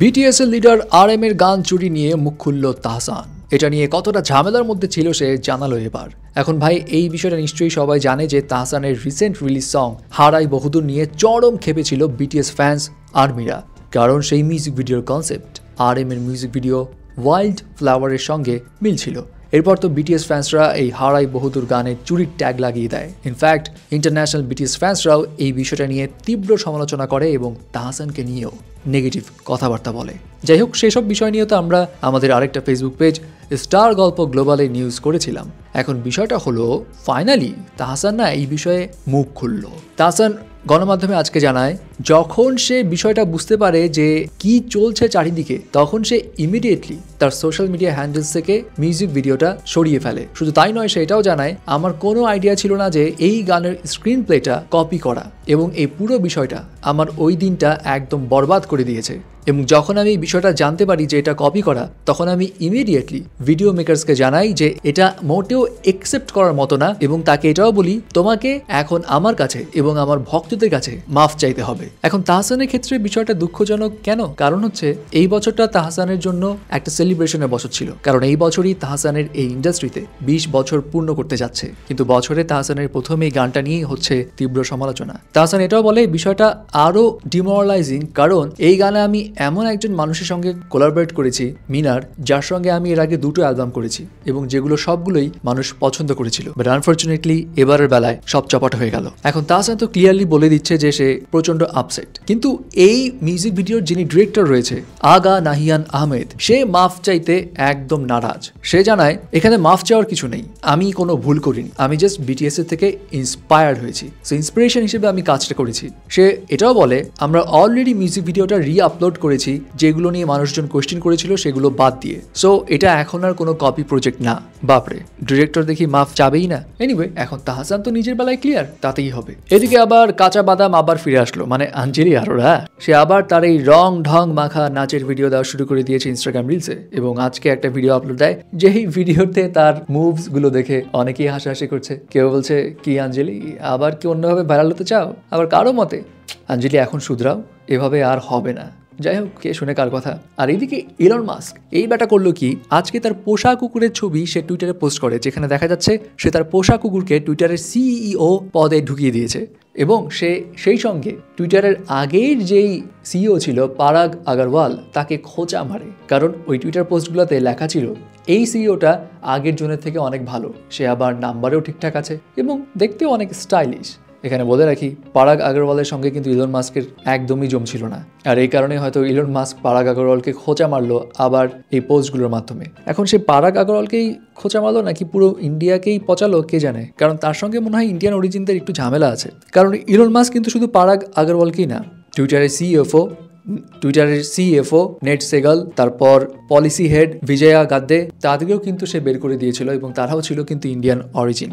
BTS এর leader RM এর গান চুরি নিয়ে মুখ খুলল তাহসান। এটা নিয়ে কতটা ঝামেলার মধ্যে ছিল সে জানালো এবার। এখন ভাই এই বিষয়টা নিশ্চয়ই সবাই জানে যে তাহসানের রিসেন্ট রিলিজ সং হারিয়ে বহুদূর নিয়ে চরম খেপেছিল BTS ফ্যান্স আর্মিরা, কারণ সেই মিউজিক ভিডিওর কনসেপ্ট RM এর মিউজিক ভিডিও Wildflower এর সঙ্গে মিল ছিল। এরপর তো BTS ফ্যান্সরা এই হারিয়ে বহুদূর গানে চুরির ট্যাগ লাগিয়ে দেয়। ইনফ্যাক্ট ইন্টারন্যাশনাল BTS ফ্যান্সরাও এই বিষয়টা নিয়ে তীব্র সমালোচনা করে এবং তাহসানকে নিয়েও নেগেটিভ কথাবার্তা বলে। যাই হোক, সেসব বিষয় নিয়ে তো আমরা আমাদের আরেকটা ফেসবুক পেজ স্টার গল্প গ্লোবালে নিউজ করেছিলাম। এখন বিষয়টা হলো ফাইনালি তাহসান না এই বিষয়ে মুখ খুলল। তাহসান গণমাধ্যমে আজকে জানায়, যখন সে বিষয়টা বুঝতে পারে যে কি চলছে চারিদিকে, তখন সে ইমিডিয়েটলি তার সোশ্যাল মিডিয়া হ্যান্ডেলস থেকে মিউজিক ভিডিওটা সরিয়ে ফেলে। শুধু তাই নয়, সে এটাও জানায়, আমার কোনো আইডিয়া ছিল না যে এই গানের স্ক্রিন প্লেটা কপি করা এবং এই পুরো বিষয়টা আমার ওই দিনটা একদম বরবাদ করে দিয়েছে। এবং যখন আমি বিষয়টা জানতে পারি যে এটা কপি করা, তখন আমি ইমিডিয়েটলি ভিডিও মেকারসকে জানাই যে এটা মোটেও একসেপ্ট করার মতো না, এবং তাকে এটাও বলি তোমাকে এখন আমার কাছে এবং আমার ভক্তদের কাছে মাফ চাইতে হবে। এখন তাহসানের ক্ষেত্রে বিষয়টা দুঃখজনক কেন? কারণ হচ্ছে এই বছরটা তাহসানের জন্য একটা সেলিব্রেশনের বছর ছিল, কারণ এই বছরই তাহসানের এই ইন্ডাস্ট্রিতে ২০ বছর পূর্ণ করতে যাচ্ছে। কিন্তু বছরে তাহসানের প্রথম এই গানটা নিয়েই হচ্ছে তীব্র সমালোচনা। তাহসান এটাও বলে বিষয়টা আরও ডিমোরালাইজিং, কারণ এই গানে আমি এমন একজন মানুষের সঙ্গে কোলাবরেট করেছি, মিনার, যার সঙ্গে আমি এর আগে দুটো অ্যালবাম করেছি এবং যেগুলো সবগুলোই মানুষ পছন্দ করেছিল। বাট আনফর্চুনেটলি এবারের বেলায় সব চপাট হয়ে গেল। এখন তাহসান তো ক্লিয়ারলি বলে দিচ্ছে যে সে প্রচন্ড আপসেট, কিন্তু এই মিউজিক ভিডিওর যিনি ডিরেক্টর রয়েছে আগা নাহিয়ান আহমেদ, সে মাফ চাইতে একদম নারাজ। সে জানায় এখানে মাফ চাওয়ার কিছু নেই, আমি কোনো ভুল করিনি, আমি জাস্ট BTS এর থেকে ইন্সপায়ার্ড হয়েছি, সো ইন্সপিরেশন হিসেবে আমি কাজটা করেছি। সে এটাও বলে আমরা অলরেডি মিউজিক ভিডিওটা রিআপলোড করেছি, যেগুলো নিয়ে মানুষজন কোয়েশ্চেন করেছিল সেগুলো বাদ দিয়ে, সো এটা এখন আর কোনো কপি প্রজেক্ট না। বাপরে, ডিরেক্টর দেখি মাফ চাবেই না। এনিওয়ে, এখন তাহসান তো নিজের বেলায় ক্লিয়ার, তাতেই হবে। এদিকে আবার কাঁচা বাদাম আবার ফিরে আসলো, মানে আঞ্জলি আরোরা। সে আবার তার এই রং ঢং মাখা নাচের ভিডিও দেওয়া শুরু করে দিয়েছে ইনস্টাগ্রাম রিলসে, এবং আজকে একটা ভিডিও আপলোড দেয়, যেই ভিডিওতে তার মুভস গুলো দেখে অনেকেই হাসাহাসি করছে। কেউ বলছে কি আঞ্জলি আবার কি অন্যভাবে ভাইরাল হতে চাও? আবার কারো মতে আঞ্জলি এখন শুধরাও, এভাবে আর হবে না। যাই হোক, কে শুনে কার কথা। আর এদিকে ইলন মাস্ক এই ব্যাটা করলো কি, আজকে তার পোষা কুকুরের ছবি সে টুইটারে পোস্ট করে, যেখানে দেখা যাচ্ছে সে তার পোষা কুকুরকে টুইটারের CEO পদে ঢুকিয়ে দিয়েছে। এবং সে সেই সঙ্গে টুইটারের আগের যেই CEO ছিল পারাগ আগরওয়াল, তাকে খোঁচা মারে, কারণ ওই টুইটার পোস্টগুলোতে লেখা ছিল এই CEOটা আগের জনের থেকে অনেক ভালো, সে আবার নাম্বারেও ঠিকঠাক আছে এবং দেখতেও অনেক স্টাইলিশ। এখানে বলে রাখি, পারাগ আগরওয়ালের সঙ্গে কিন্তু ইলন মাস্কের একদমই জমছিল না, আর এই কারণে হয়তো ইলন মাস্ক পারাগ আগরওয়ালকে খোঁচা মারলো আবার এই পোস্টগুলোর মাধ্যমে। এখন সে পারাগ আগরওয়ালকেই খোঁচা মারলো নাকি পুরো ইন্ডিয়াকেই পচালো কে জানে, কারণ তার সঙ্গে মনে হয় ইন্ডিয়ান অরিজিনদের একটু ঝামেলা আছে। কারণ ইলন মাস্ক কিন্তু শুধু পারাগ আগরওয়ালকেই না, টুইটারের CFO নেট সেগল, তারপর পলিসি হেড বিজয়া গাদ্দে, তাদেরকেও কিন্তু সে বের করে দিয়েছিল, এবং তারাও ছিল কিন্তু ইন্ডিয়ান অরিজিন।